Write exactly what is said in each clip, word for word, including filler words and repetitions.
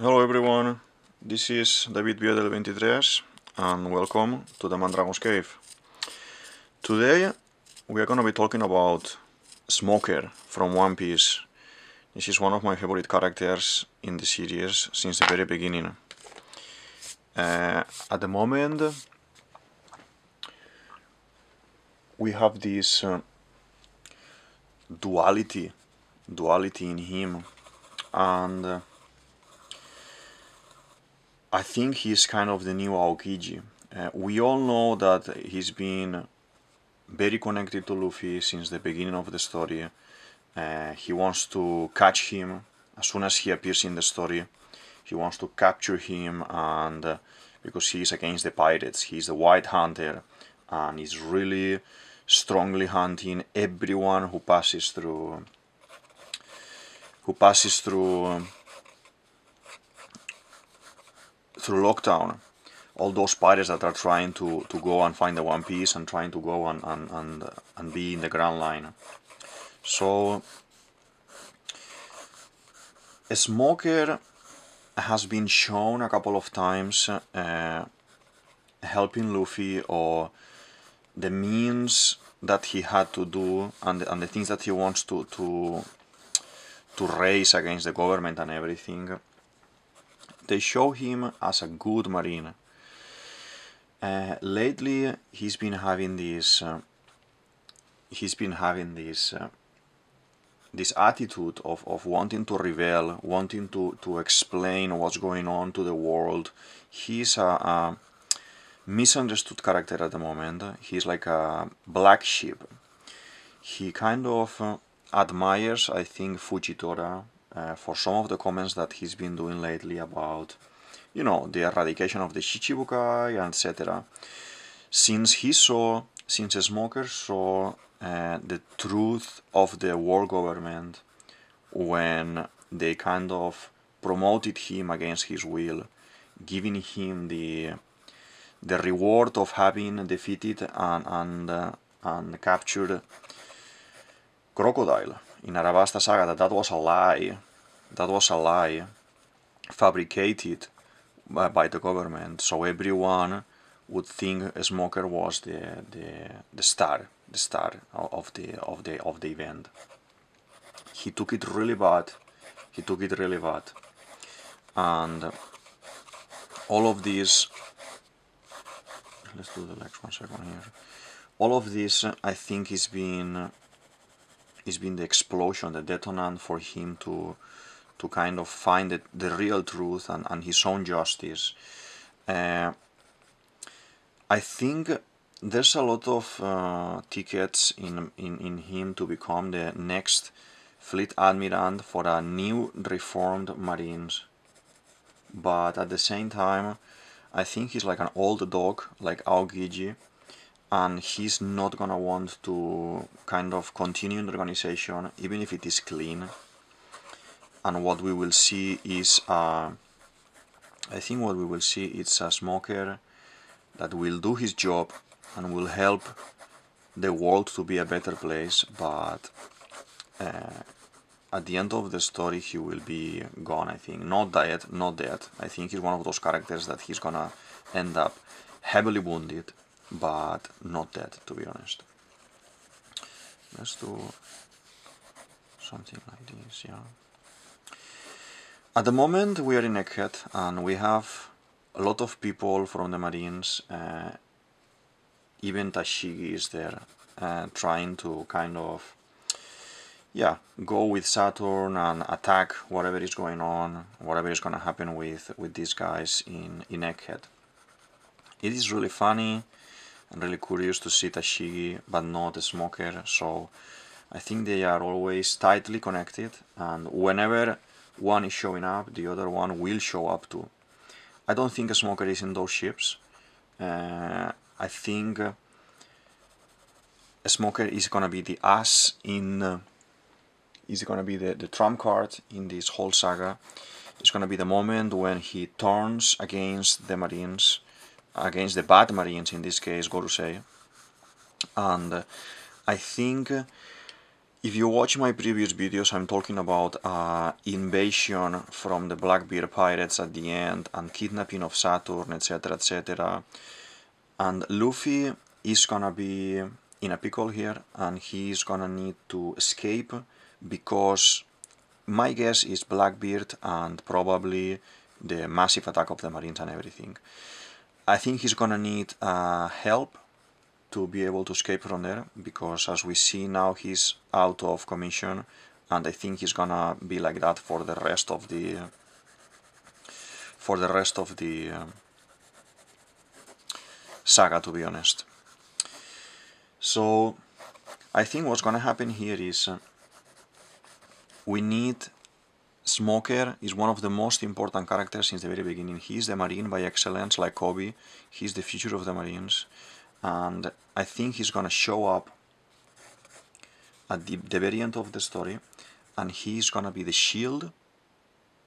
Hello everyone, this is David Viadel twenty-three and welcome to the Mandragon's Cave. Today we are going to be talking about Smoker from One Piece. This is one of my favorite characters in the series since the very beginning. Uh, at the moment we have this uh, duality, duality in him, and uh, I think he's kind of the new Aokiji. Uh, we all know that he's been very connected to Luffy since the beginning of the story. Uh, he wants to catch him as soon as he appears in the story. He wants to capture him, and uh, because he's against the pirates, he's a white hunter, and he's really strongly hunting everyone who passes through, who passes through. Um, through Lockdown, all those pirates that are trying to, to go and find the One Piece and trying to go and, and, and, and be in the Grand Line. So, Smoker has been shown a couple of times uh, helping Luffy, or the means that he had to do and the, and the things that he wants to, to, to raise against the government and everything. They show him as a good marine. Uh, lately, he's been having this. Uh, he's been having this. Uh, this attitude of of wanting to rebel, wanting to to explain what's going on to the world. He's a, a misunderstood character at the moment. He's like a black sheep. He kind of uh, admires, I think, Fujitora. Uh, for some of the comments that he's been doing lately about, you know, the eradication of the Shichibukai, et cetera. Since he saw, since Smoker saw uh, the truth of the world government when they kind of promoted him against his will, giving him the the reward of having defeated and and, uh, and captured Crocodile in Alabasta saga, that that was a lie, that was a lie fabricated by, by the government, so everyone would think Smoker was the the the star, the star of the of the of the event. He took it really bad. He took it really bad, and all of this. Let's do the next one second here. All of this, I think, has been. It's been the explosion, the detonant for him to to kind of find the, the real truth and, and his own justice. Uh, I think there's a lot of uh, tickets in, in, in him to become the next fleet admiral for a new reformed Marines. But at the same time, I think he's like an old dog, like Aokiji. And he's not gonna want to kind of continue in the organization, even if it is clean. And what we will see is, uh, I think what we will see is a Smoker that will do his job and will help the world to be a better place, but uh, at the end of the story he will be gone, I think. Not dead, not dead. I think he's one of those characters that he's gonna end up heavily wounded, but not that, to be honest. Let's do something like this, yeah. At the moment we are in Egghead, and we have a lot of people from the Marines. Uh, even Tashigi is there, uh, trying to kind of, yeah, go with Saturn and attack whatever is going on, whatever is going to happen with, with these guys in, in Egghead. It is really funny. I'm really curious to see Tashigi, but not the Smoker, so I think they are always tightly connected, and whenever one is showing up, the other one will show up too. I don't think a Smoker is in those ships. Uh, I think a Smoker is gonna be the ass in... Uh, is gonna be the, the trump card in this whole saga. It's gonna be the moment when he turns against the Marines, against the bad Marines, in this case Gorusei, and uh, I think If you watch my previous videos, I'm talking about uh, invasion from the Blackbeard pirates at the end and kidnapping of Saturn, etc, et cetera. And Luffy is gonna be in a pickle here, and he's gonna need to escape because my guess is Blackbeard and probably the massive attack of the Marines and everything. I think he's gonna need uh, help to be able to escape from there, because as we see now he's out of commission, and I think he's gonna be like that for the rest of the for the rest of the saga, to be honest. So I think what's gonna happen here is we need Smoker is one of the most important characters since the very beginning. He's the Marine by excellence, like Coby. He's the future of the Marines. And I think he's gonna show up at the, the very end of the story, and he's gonna be the shield,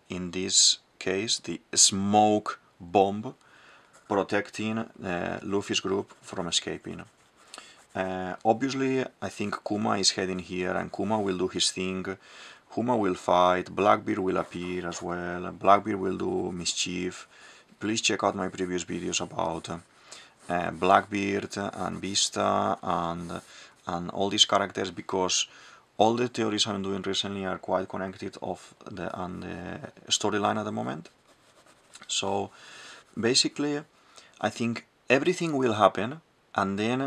in this case the smoke bomb, protecting uh, Luffy's group from escaping. Uh, obviously I think Kuma is heading here, and Kuma will do his thing. Kuma will fight, Blackbeard will appear as well, Blackbeard will do mischief. Please check out my previous videos about uh, Uh, Blackbeard and Vista and and all these characters, because all the theories I'm doing recently are quite connected of the and the storyline at the moment. So basically I think everything will happen, and then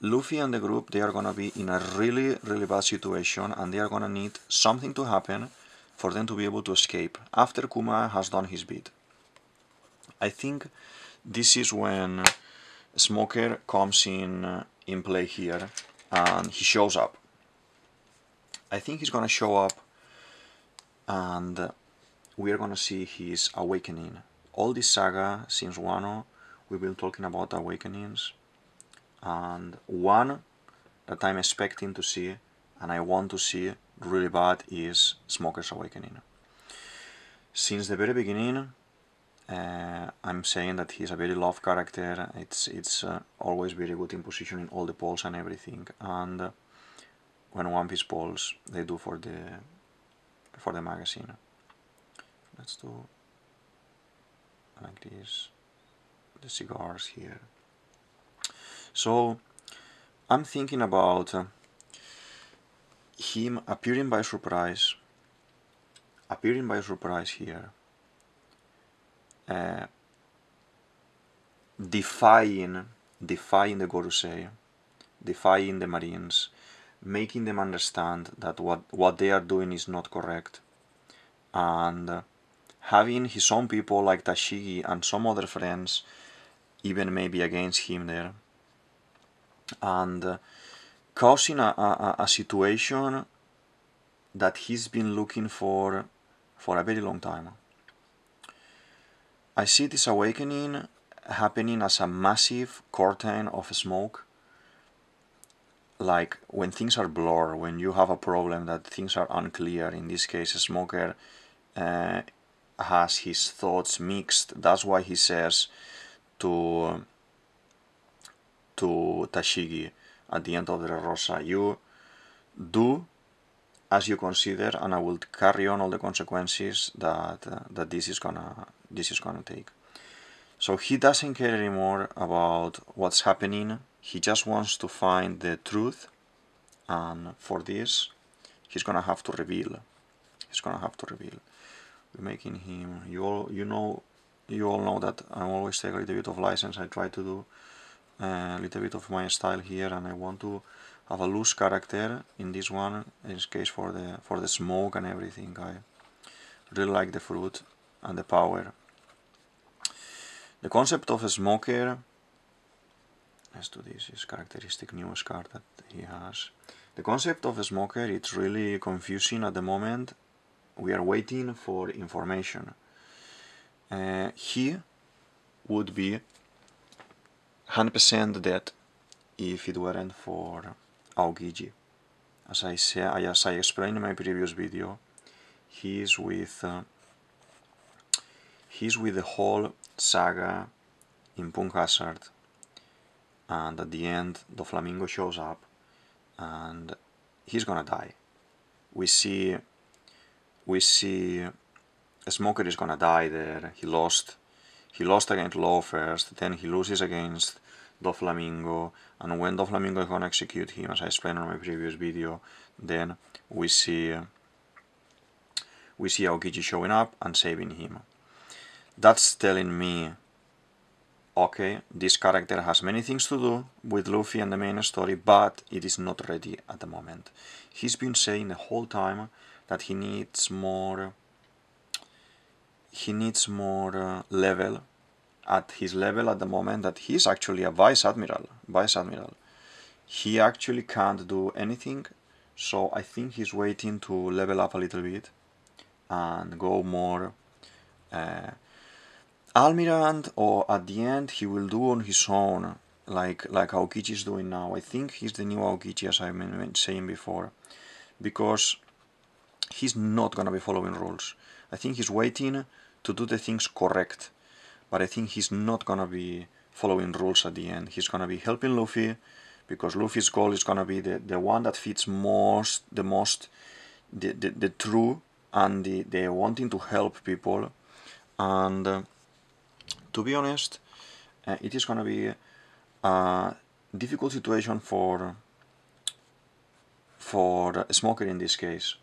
Luffy and the group, they are gonna be in a really really bad situation, and they are gonna need something to happen for them to be able to escape after Kuma has done his bit. I think this is when Smoker comes in in play here, and he shows up. I think he's gonna show up, and we're gonna see his awakening. All this saga since Wano, we've been talking about awakenings, and one that I'm expecting to see and I want to see really bad is Smoker's awakening. Since the very beginning, Uh, I'm saying that he's a very loved character. It's it's uh, always very good in positioning all the polls and everything. And uh, when One Piece polls, they do for the for the magazine. Let's do like this. The cigars here. So I'm thinking about uh, him appearing by surprise, appearing by surprise here. Uh, defying, defying the Gorusei, defying the Marines, making them understand that what, what they are doing is not correct, and uh, having his own people like Tashigi and some other friends, even maybe against him there, and uh, causing a, a, a situation that he's been looking for for a very long time. I see this awakening happening as a massive curtain of smoke, like when things are blurred, when you have a problem that things are unclear. In this case, Smoker uh, has his thoughts mixed. That's why he says to, to Tashigi at the end of the Rosa, you do as you consider, and I will carry on all the consequences that uh, that this is gonna this is gonna take. So he doesn't care anymore about what's happening. He just wants to find the truth, and for this, he's gonna have to reveal. He's gonna have to reveal. We're making him. You all you know you all know that I always take a little bit of license. I try to do a little bit of my style here, and I want to have a loose character in this one, in this case for the for the smoke and everything. I really like the fruit and the power. The concept of a Smoker, let's do this, his characteristic newest card that he has. The concept of a Smoker, it's really confusing at the moment. We are waiting for information. Uh, he would be one hundred percent dead if it weren't for Aokiji. As I say, as I explained in my previous video, he is with uh, he's with the whole saga in Punk Hazard, and at the end, Doflamingo shows up, and he's gonna die. we see we see a Smoker is gonna die there. He lost. He lost against Law first, then he loses against Doflamingo, and when Doflamingo is gonna execute him, as I explained on my previous video, then we see we see Aokiji showing up and saving him. That's telling me, okay, this character has many things to do with Luffy and the main story, but it is not ready at the moment. He's been saying the whole time that he needs more. He needs more uh, level. At his level at the moment, that he's actually a vice admiral. Vice admiral. He actually can't do anything. So I think he's waiting to level up a little bit and go more uh, almirant, or at the end he will do on his own, like like Aokiji is doing now. I think he's the new Aokiji, as I've been saying before, because he's not gonna be following rules. I think he's waiting to do the things correct, but I think he's not gonna be following rules at the end. He's gonna be helping Luffy, because Luffy's goal is gonna be the, the one that fits most, the most, the, the, the true, and the, the wanting to help people. And uh, to be honest, uh, it is gonna be a difficult situation for, for Smoker in this case.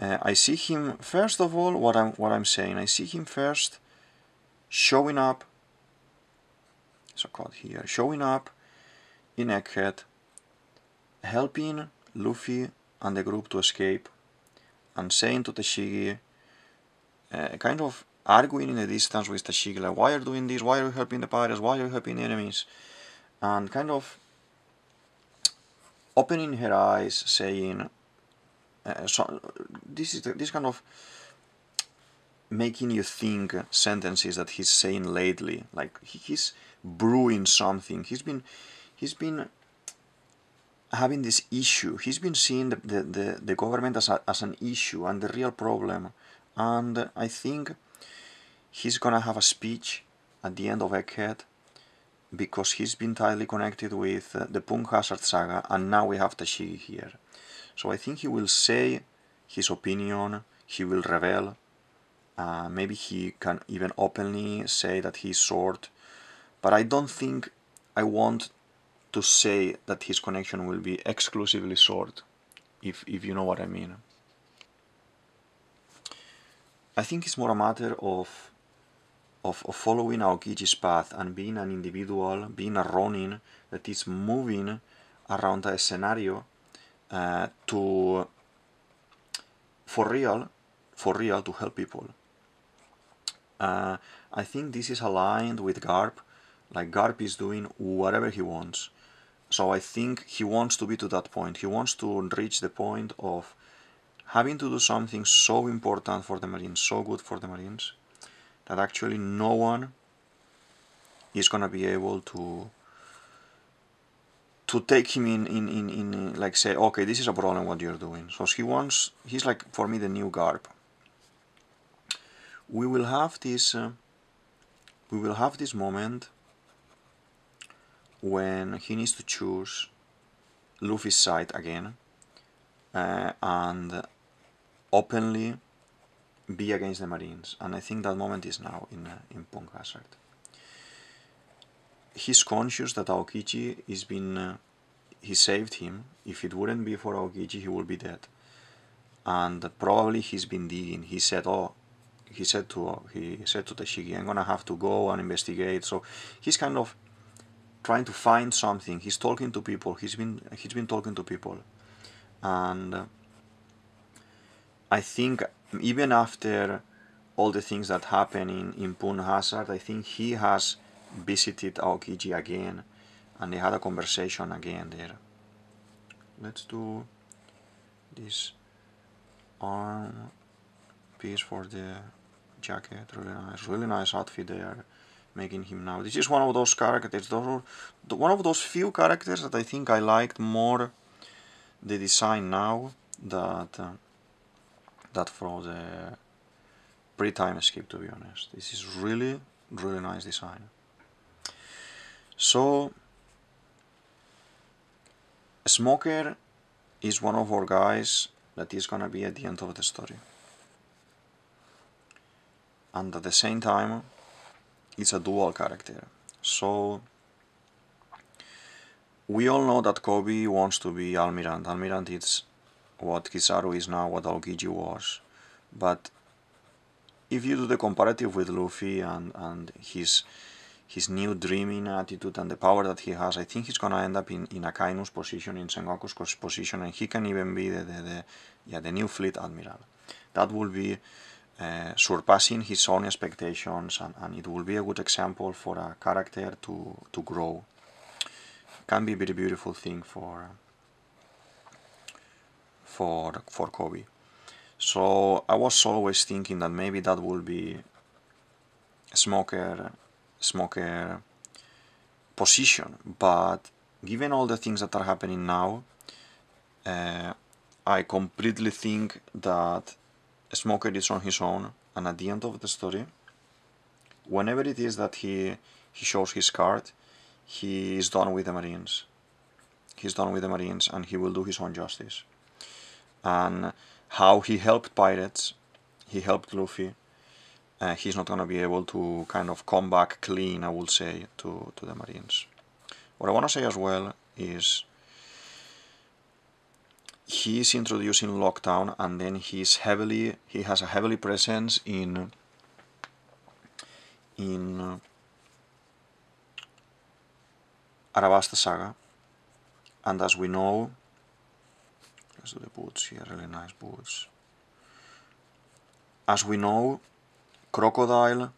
Uh, I see him, first of all, what I'm, what I'm saying, I see him first showing up, so called here, showing up in Egghead, helping Luffy and the group to escape, and saying to Tashigi, uh, kind of arguing in the distance with Tashigi, like, why are you doing this, why are you helping the pirates, why are you helping enemies, and kind of opening her eyes, saying, Uh, so this is the, this kind of making you think sentences that he's saying lately, like he, he's brewing something. He's been he's been having this issue. He's been seeing the the, the, the government as a, as an issue and the real problem. And I think he's gonna have a speech at the end of Egghead, because he's been tightly connected with the Punk Hazard saga, and now we have Tashigi here. So I think he will say his opinion, he will reveal, uh, maybe he can even openly say that he's short, but I don't think I want to say that his connection will be exclusively short, if, if you know what I mean. I think it's more a matter of, of, of following Aokiji's path and being an individual, being a ronin that is moving around a scenario Uh, to for real, for real to help people. Uh, I think this is aligned with Garp. Like Garp is doing whatever he wants. So I think he wants to be to that point. He wants to reach the point of having to do something so important for the Marines, so good for the Marines, that actually no one is gonna be able to to take him in, in, in, in, like say, okay, this is a problem what you're doing. So he wants, he's like, for me, the new Garp. We will have this, uh, we will have this moment when he needs to choose Luffy's side again, uh, and openly be against the Marines. And I think that moment is now in, uh, in Punk Hazard. He's conscious that Aokiji is been, uh, he saved him. If it wouldn't be for Aokiji, he would be dead. And probably he's been digging. He said, "Oh," he said to he said to Tashigi, "I'm gonna have to go and investigate." So he's kind of trying to find something. He's talking to people. He's been he's been talking to people, and uh, I think even after all the things that happen in in Punk Hazard, I think he has visited Aokiji again, and they had a conversation again there. Let's do this arm piece for the jacket. Really nice, really nice outfit they are making him now. This is one of those characters, those are one of those few characters that I think I liked more the design now that uh, that from the pre-time skip. To be honest, this is really, really nice design. So, Smoker is one of our guys that is gonna be at the end of the story. And at the same time, it's a dual character. So we all know that Coby wants to be Almirant. Almirant is what Kizaru is now, what Aokiji was. But if you do the comparative with Luffy and, and his his new dreaming attitude and the power that he has, I think he's gonna end up in, in Akainu's position, in Sengoku's position, and he can even be the, the, the, yeah, the new fleet admiral. That will be uh, surpassing his own expectations, and, and it will be a good example for a character to, to grow. Can be a very beautiful thing for, for, for Coby. So I was always thinking that maybe that will be Smoker Smoker position, but given all the things that are happening now, uh, I completely think that Smoker is on his own, and at the end of the story, whenever it is that he, he shows his card, he is done with the Marines. He's done with the Marines, and he will do his own justice. And how he helped pirates, he helped Luffy, Uh, he's not going to be able to kind of come back clean, I would say, to, to the Marines. What I want to say as well is he is introducing Lockdown, and then he's heavily he has a heavily presence in in Alabasta Saga, and as we know, let's do the boots here, really nice boots. As we know, Crocodile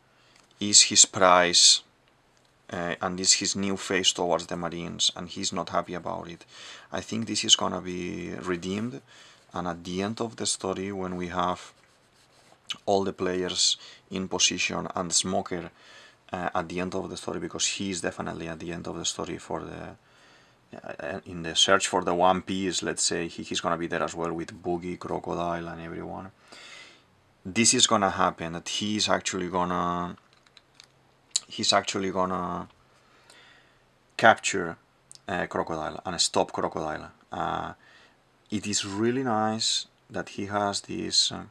is his prize, uh, and is his new face towards the Marines, and he's not happy about it. I think this is gonna be redeemed, and at the end of the story, when we have all the players in position and Smoker uh, at the end of the story, because he is definitely at the end of the story for the uh, in the search for the One Piece, let's say, he, he's gonna be there as well with Buggy, Crocodile, and everyone. This is gonna happen, that he's actually gonna he's actually gonna capture uh, Crocodile and stop Crocodile. Uh, it is really nice that he has this uh,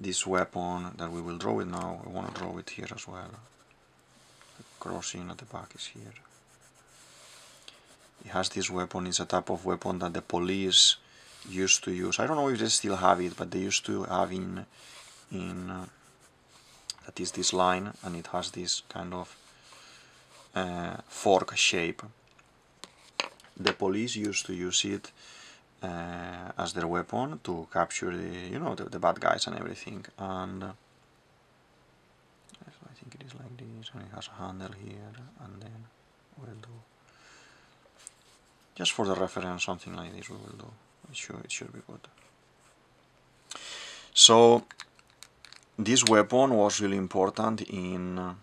this weapon that we will draw it now. I want to draw it here as well. The crossing at the back is here. He has this weapon. It's a type of weapon that the police used to use. I don't know if they still have it, but they used to have in in uh, that is this line, and it has this kind of uh, fork shape. The police used to use it uh, as their weapon to capture the you know the, the bad guys and everything. And uh, I think it is like this, and it has a handle here, and then we'll do just for the reference something like this. We will do. It should, it should be good. So this weapon was really important in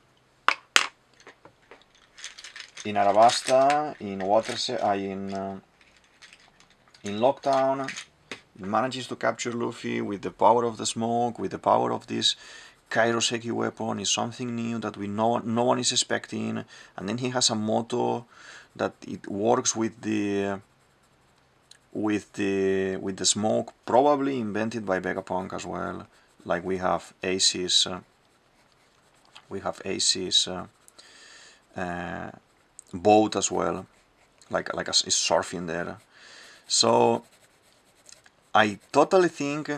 in Alabasta, in Waterse, uh, in uh, in Lockdown. It manages to capture Luffy with the power of the smoke, with the power of this Kairoseki weapon. Is something new that we no no one is expecting. And then he has a motto that it works with the. With the with the smoke, probably invented by Vegapunk as well. Like we have Aces, uh, we have Aces uh, uh, boat as well. Like like a, is surfing there. So I totally think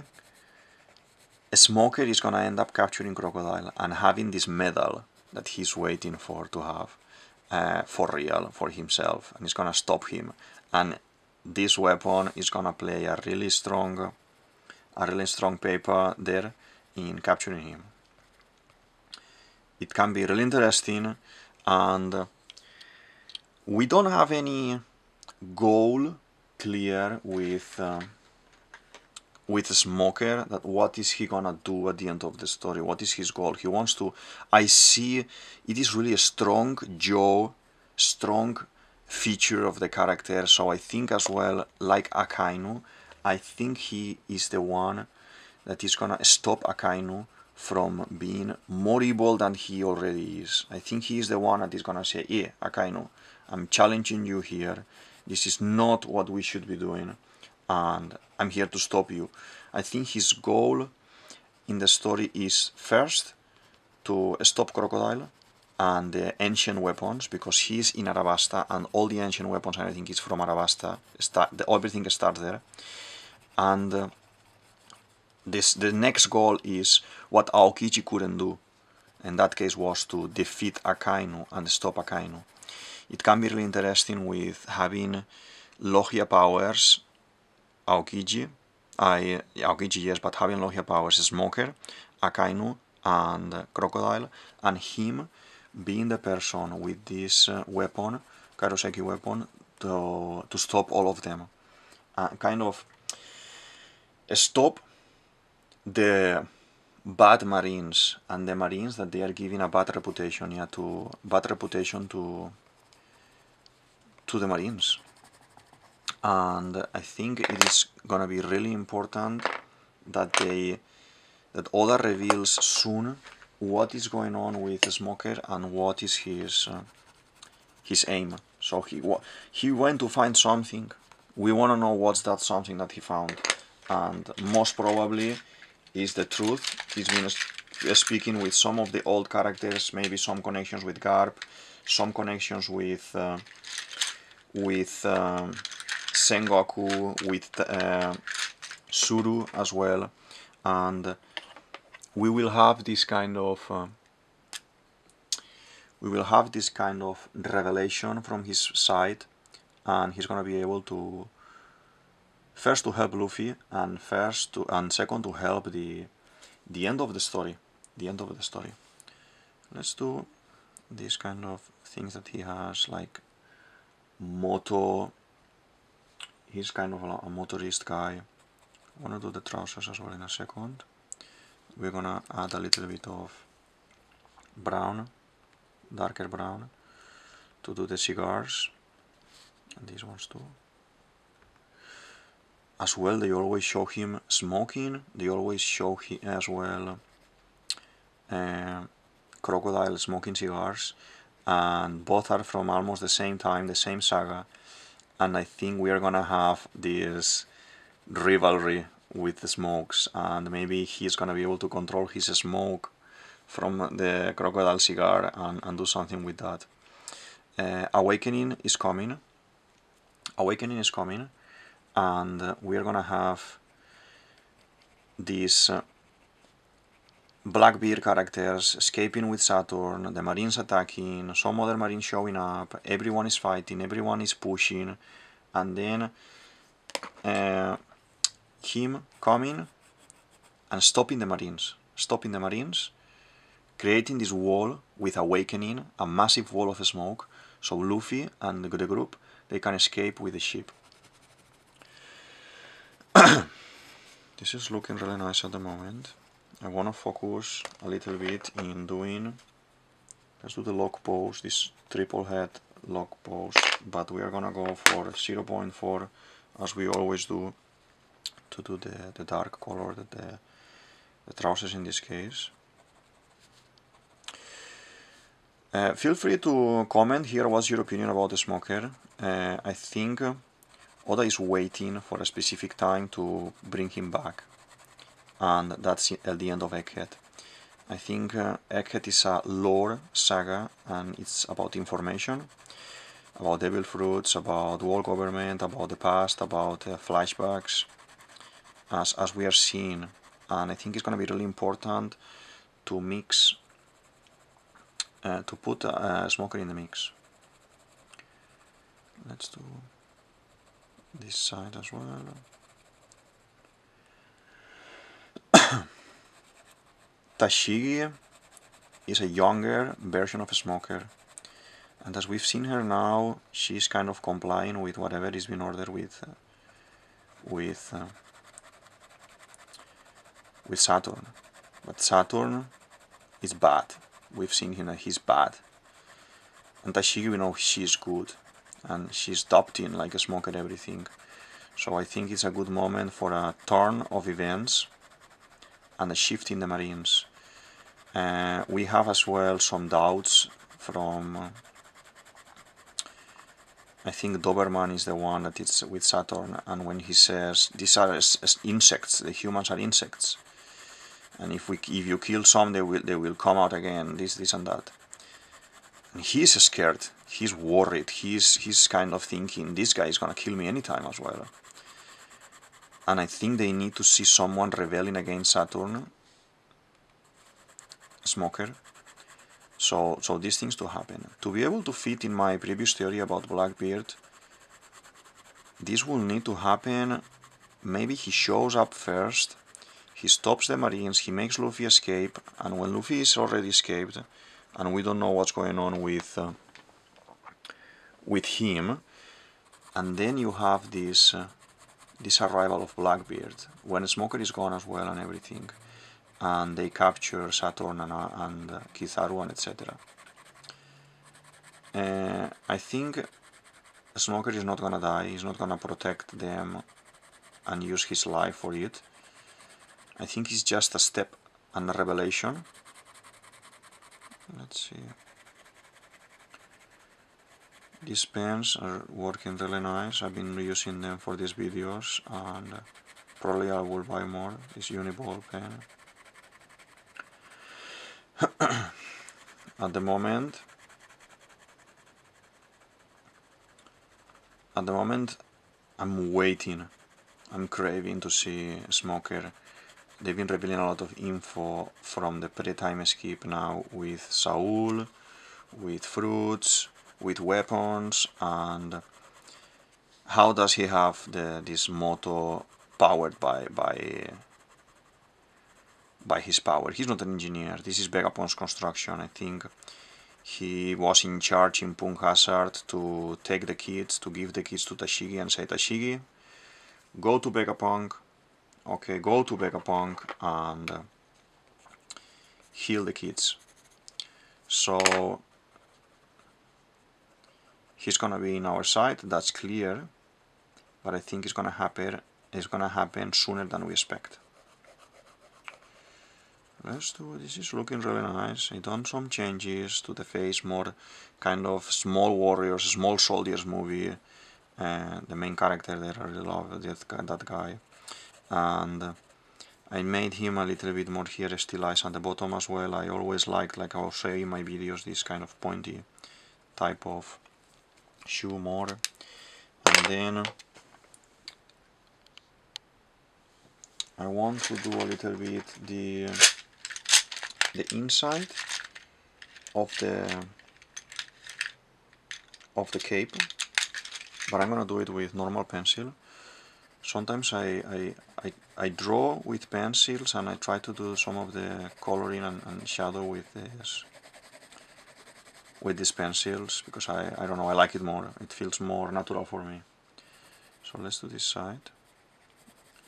Smoker is gonna end up capturing Crocodile and having this medal that he's waiting for to have uh, for real for himself, and it's gonna stop him. And this weapon is gonna play a really strong, a really strong paper there in capturing him. It can be really interesting, and we don't have any goal clear with uh, with Smoker. That what is he gonna do at the end of the story? What is his goal? He wants to. I see. It is really a strong jaw, strong feature of the character, so I think as well, like Akainu, I think he is the one that is gonna stop Akainu from being more evil than he already is. I think he is the one that is gonna say, "Hey, Akainu, I'm challenging you here. This is not what we should be doing. and I'm here to stop you. I think his goal in the story is first to stop Crocodile and the ancient weapons, because he's in Alabasta and all the ancient weapons, and I think it's from Alabasta, start, the, everything starts there. And uh, this the next goal is what Aokiji couldn't do, in that case was to defeat Akainu and stop Akainu. It can be really interesting with having Logia powers, Aokiji, I, Aokiji yes, but having Logia powers, Smoker, Akainu and Crocodile, and him being the person with this uh, weapon, Kairoseki weapon, to, to stop all of them. Uh, kind of stop the bad marines, and the marines that they are giving a bad reputation, yeah, to bad reputation to to the marines. And I think it is gonna be really important that they that Oda reveals soon what is going on with Smoker and what is his uh, his aim. So he he went to find something. We want to know what's that something that he found, and most probably is the truth. He's been speaking with some of the old characters, maybe some connections with Garp, some connections with uh, with um, Sengoku, with uh, Suru as well, and we will have this kind of uh, we will have this kind of revelation from his side, and he's gonna be able to first to help Luffy, and first to and second to help the the end of the story, the end of the story. Let's do these kind of things that he has, like moto. He's kind of a motorist guy. I want to do the trousers as well in a second. We're gonna add a little bit of brown, darker brown, to do the cigars, and these ones too. As well, they always show him smoking. They always show him as well uh, Crocodile smoking cigars, and both are from almost the same time, the same saga. And I think we are gonna have this rivalry with the smokes, and maybe he's gonna be able to control his smoke from the Crocodile cigar and, and do something with that. Uh, awakening is coming. Awakening is coming, and we are gonna have these uh, Blackbeard characters escaping with Saturn, the marines attacking, some other marines showing up, everyone is fighting, everyone is pushing, and then uh, him coming and stopping the marines, stopping the marines, creating this wall with Awakening, a massive wall of smoke, so Luffy and the group, they can escape with the ship. This is looking really nice at the moment. I want to focus a little bit in doing, let's do the lock pose, this triple head lock pose, but we are going to go for zero point four as we always do, to do the, the dark color, the, the, the trousers in this case. Uh, feel free to comment here what's your opinion about the Smoker. Uh, I think Oda is waiting for a specific time to bring him back. And that's at the end of Egghead. I think uh, Egghead is a lore saga, and it's about information, about devil fruits, about world government, about the past, about uh, flashbacks, as, as we are seeing. And I think it's going to be really important to mix, uh, to put a uh, Smoker in the mix. Let's do this side as well. Tashigi is a younger version of a Smoker, and as we've seen her now, she's kind of complying with whatever is being ordered with uh, with uh, with Saturn, but Saturn is bad. We've seen him that he's bad, and Tashigi, we know she's good, and she's adopting like a Smoker everything. So I think it's a good moment for a turn of events and a shift in the marines. Uh, we have as well some doubts from I think Doberman is the one that is with Saturn, and when he says these are insects, the humans are insects, and if we if you kill some, they will they will come out again, this this and that. And he's scared, he's worried, he's he's kind of thinking this guy is gonna kill me anytime as well. And I think they need to see someone rebelling against Saturn, Smoker. So, so these things to happen. To be able to fit in my previous theory about Blackbeard, this will need to happen. Maybe he shows up first, he stops the Marines, he makes Luffy escape, and when Luffy is already escaped, and we don't know what's going on with, uh, with him, and then you have this... Uh, this arrival of Blackbeard, when Smoker is gone as well and everything, and they capture Saturn and, uh, and uh, Kizaru and et cetera. Uh, I think Smoker is not gonna die, he's not gonna protect them and use his life for it. I think it's just a step and a revelation. Let's see. These pens are working really nice. I've been reusing them for these videos, and probably I will buy more. This Uniball pen. At the moment, at the moment, I'm waiting. I'm craving to see Smoker. They've been revealing a lot of info from the pre-time skip now with Saul, with Fruits, with weapons, and how does he have the this motto powered by by by his power? He's not an engineer. This is Vegapunk's construction. I think he was in charge in Punk Hazard to take the kids, to give the kids to Tashigi and say, Tashigi, go to Vegapunk. Okay, go to Vegapunk and uh, heal the kids. So he's gonna be in our side, that's clear, but I think it's gonna happen. It's gonna happen sooner than we expect. Let's do. This is looking really nice. He done some changes to the face, more kind of small warriors, small soldiers movie. Uh, the main character there, I really love that that guy, and I made him a little bit more here stylized at the bottom as well. I always liked, like I'll say in my videos, this kind of pointy type of shoe more, and then I want to do a little bit the the inside of the of the cape, but I'm gonna do it with normal pencil. Sometimes I I, I, I draw with pencils and I try to do some of the coloring and, and shadow with this. with these pencils, because I, I don't know, I like it more, it feels more natural for me. So let's do this side.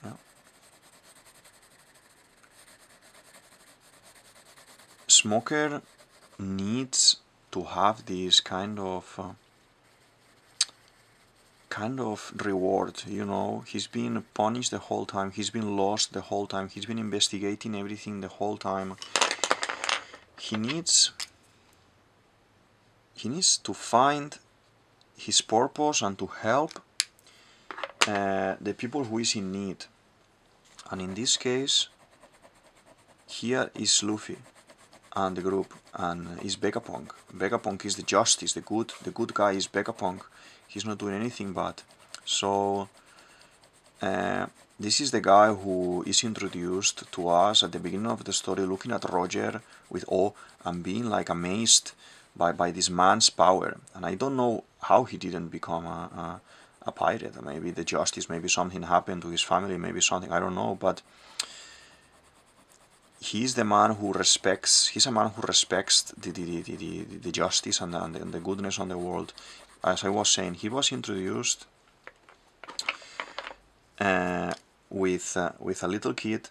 Yeah. Smoker needs to have this kind of uh, kind of reward, you know. He's been punished the whole time, he's been lost the whole time, he's been investigating everything the whole time. He needs He needs to find his purpose and to help uh, the people who is in need. And in this case, here is Luffy and the group, and is Vegapunk. Vegapunk is the justice, the good, the good guy is Vegapunk. He's not doing anything bad. So uh, this is the guy who is introduced to us at the beginning of the story, looking at Roger with awe and being like amazed By, by this man's power. And I don't know how he didn't become a, a, a pirate. Maybe the justice, maybe something happened to his family, maybe something, I don't know, but he's the man who respects, he's a man who respects the, the, the, the, the justice and the, and the goodness on the world. As I was saying, he was introduced uh, with, uh, with a little kid,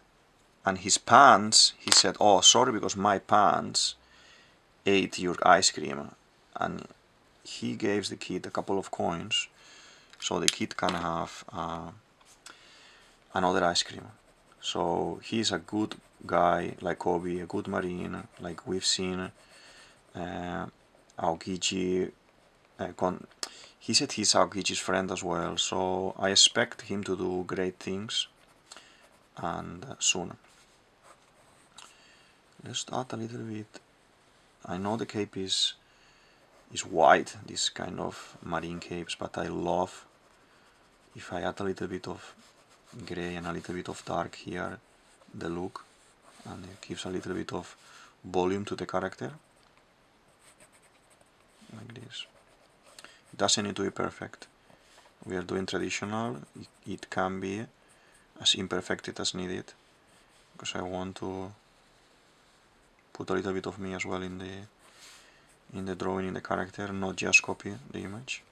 and his pants, he said, oh, sorry, because my pants ate your ice cream, and he gives the kid a couple of coins so the kid can have uh, another ice cream. So he's a good guy like Coby, a good Marine like we've seen. uh, Aokiji uh, con he said he's Aokichi's friend as well, so I expect him to do great things, and uh, soon. Let's start a little bit. I know the cape is is white, this kind of marine capes, but I love if I add a little bit of grey and a little bit of dark here, the look, and it gives a little bit of volume to the character, like this. It doesn't need to be perfect. We are doing traditional. It can be as imperfected as needed, because I want to put a little bit of me as well in the in the drawing, in the character, not just copy the image.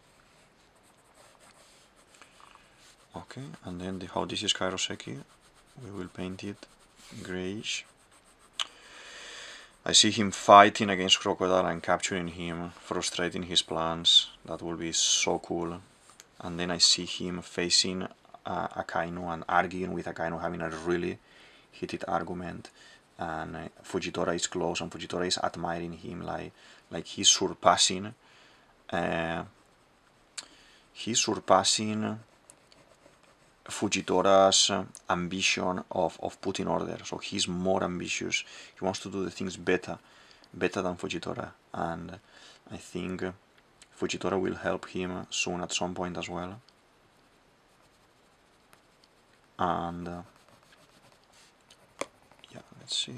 Okay, and then the, how this is Kairoseki, we will paint it greyish. I see him fighting against Crocodile and capturing him, frustrating his plans. That will be so cool. And then I see him facing uh, Akainu and arguing with Akainu, having a really heated argument. And uh, Fujitora is close, and Fujitora is admiring him, like like he's surpassing, uh, he's surpassing Fujitora's ambition of, of putting order. So he's more ambitious. He wants to do the things better, better than Fujitora, and I think Fujitora will help him soon at some point as well. And uh, yeah, let's see.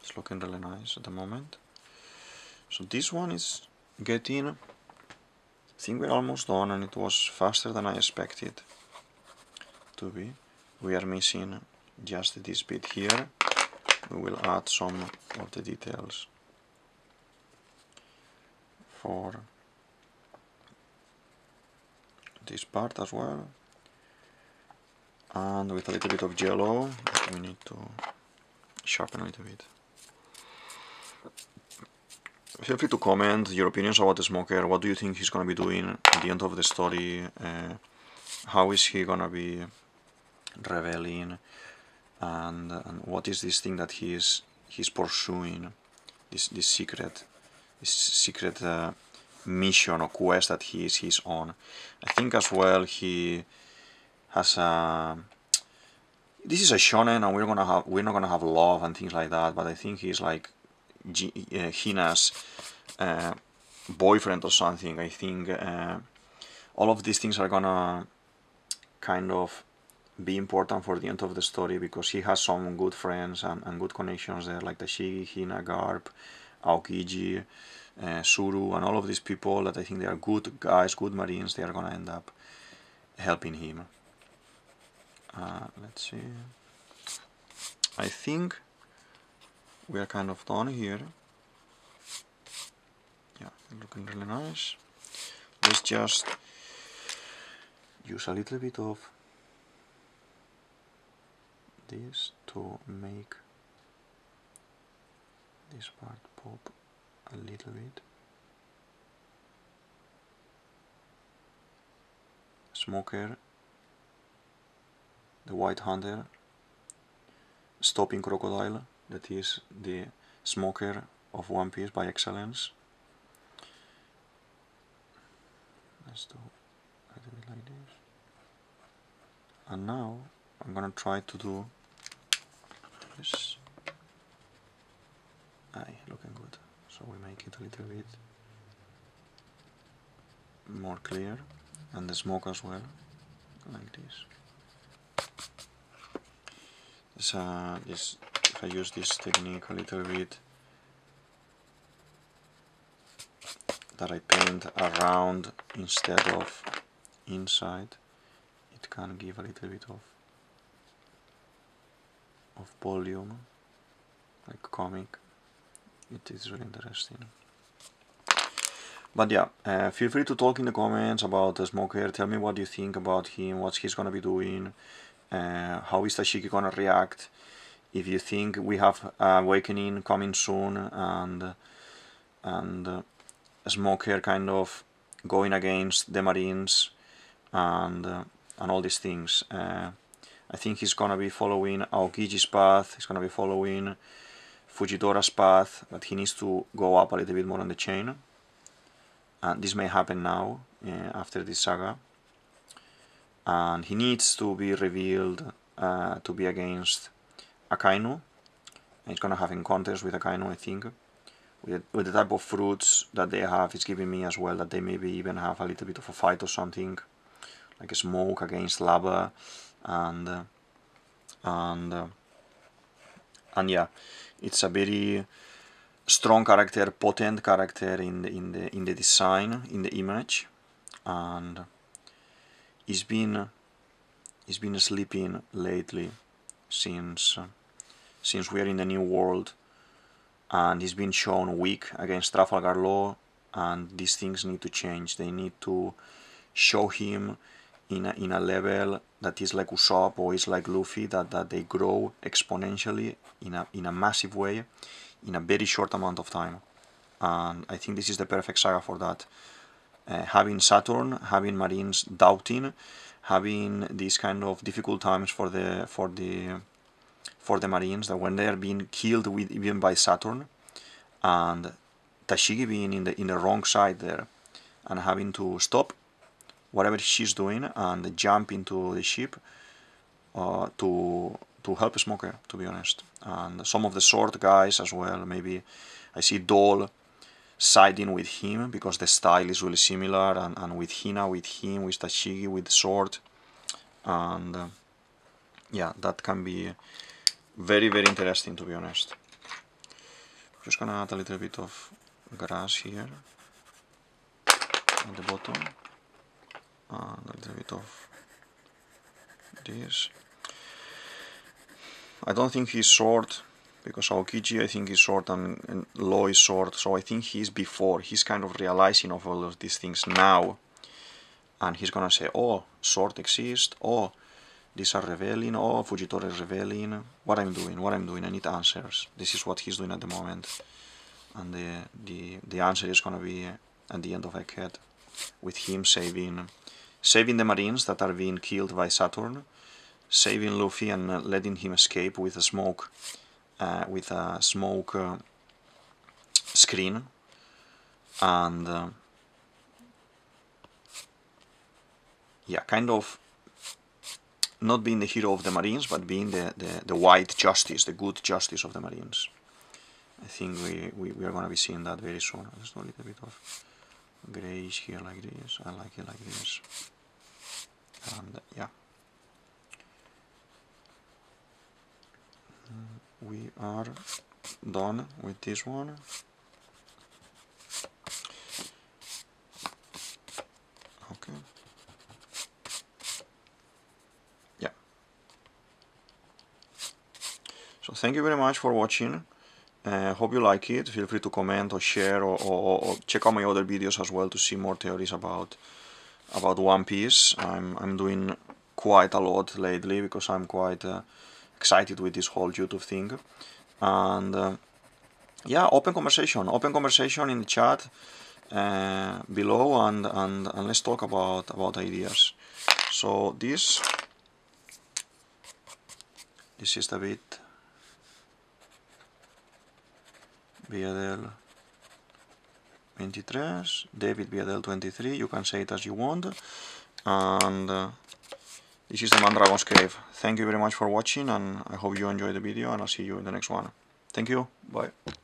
It's looking really nice at the moment. So this one is getting, I think we're almost done, and it was faster than I expected to be. We are missing just this bit here. We will add some of the details for this part as well, and with a little bit of yellow we need to sharpen a little bit. Feel free to comment your opinions about the Smoker. What do you think he's going to be doing at the end of the story? Uh, how is he going to be reveling, and, and what is this thing that he is he's pursuing, this this secret this secret uh, mission or quest that he is he's on? I think as well he has a, this is a shonen, and we're gonna have we're not gonna have love and things like that, but I think he's like G, uh, Hina's uh, boyfriend or something. I think uh, all of these things are gonna kind of be important for the end of the story, because he has some good friends and, and good connections there, like Tashigi, Hina, Garp, Aokiji, uh, Suru, and all of these people that I think they are good guys, good marines. They are gonna end up helping him. Uh, let's see. I think we are kind of done here. Yeah, looking really nice. Let's just use a little bit of this to make this part pop a little bit. Smoker, the White Hunter, stopping Crocodile, that is the Smoker of One Piece by excellence. Let's do a little bit like this. And now I'm gonna try to do this. Aye, looking good. So we make it a little bit more clear, and the smoke as well, like this. So uh, this, if I use this technique a little bit, that I paint around instead of inside, it can give a little bit of of volume, like comic. It is really interesting. But yeah, uh, feel free to talk in the comments about the Smoker. Tell me what you think about him, what he's gonna be doing, uh, how is Tashigi gonna react, if you think we have Awakening coming soon, and and uh, Smoker kind of going against the Marines, and uh, and all these things. Uh, I think he's gonna be following Aokiji's path, he's gonna be following Fujitora's path, but he needs to go up a little bit more on the chain. and this may happen now uh, after this saga, and he needs to be revealed uh, to be against Akainu, and he's gonna have encounters with Akainu, I think. With, with the type of fruits that they have, it's giving me as well that they maybe even have a little bit of a fight or something, like a smoke against lava, and uh, and uh, and yeah, it's a very strong character, potent character in the in the in the design, in the image, and he's been he's been sleeping lately since uh, since we are in the new world, and he's been shown weak against Trafalgar Law, and these things need to change. They need to show him in a, in a level that is like Usopp or is like Luffy, that, that they grow exponentially in a, in a massive way in a very short amount of time. And I think this is the perfect saga for that. Uh, having Saturn, having Marines doubting, having these kind of difficult times for the for the for the Marines, that when they are being killed with even by Saturn, and Tashigi being in the in the wrong side there and having to stop whatever she's doing and jump into the ship uh, to to help Smoker, to be honest. And some of the sword guys as well, maybe I see Dol siding with him because the style is really similar, and, and with Hina, with him, with Tashigi, with the sword, and uh, yeah, that can be very, very interesting, to be honest. I'm just gonna add a little bit of grass here at the bottom, and a little bit of this. I don't think he's short, because Aokiji, I think, is short, and, and Law is short, so I think he's before. He's kind of realizing of all of these things now, and he's gonna say, oh, short exists, oh, these are rebelling, oh, Fujitora is rebelling, what I'm doing, what I'm doing, I need answers. This is what he's doing at the moment, and the, the, the answer is gonna be at the end of Egghead, with him saving, saving the Marines that are being killed by Saturn, saving Luffy and letting him escape with a smoke, uh, with a smoke uh, screen, and uh, yeah, kind of not being the hero of the Marines, but being the, the, the white justice, the good justice of the Marines. I think we, we, we are going to be seeing that very soon. Just a little bit of grayish here like this, I like it like this, and yeah. We are done with this one. Okay. Yeah. So thank you very much for watching. Uh, hope you like it. Feel free to comment or share, or, or, or check out my other videos as well to see more theories about about One Piece. I'm I'm doing quite a lot lately because I'm quite uh, excited with this whole YouTube thing, and uh, yeah, open conversation, open conversation in the chat uh, below, and, and and let's talk about about ideas. So this this is David Viadel twenty-three, David Viadel twenty-three, you can say it as you want, and uh, this is the Mandragon's Cave. Thank you very much for watching, and I hope you enjoyed the video, and I'll see you in the next one. Thank you, bye.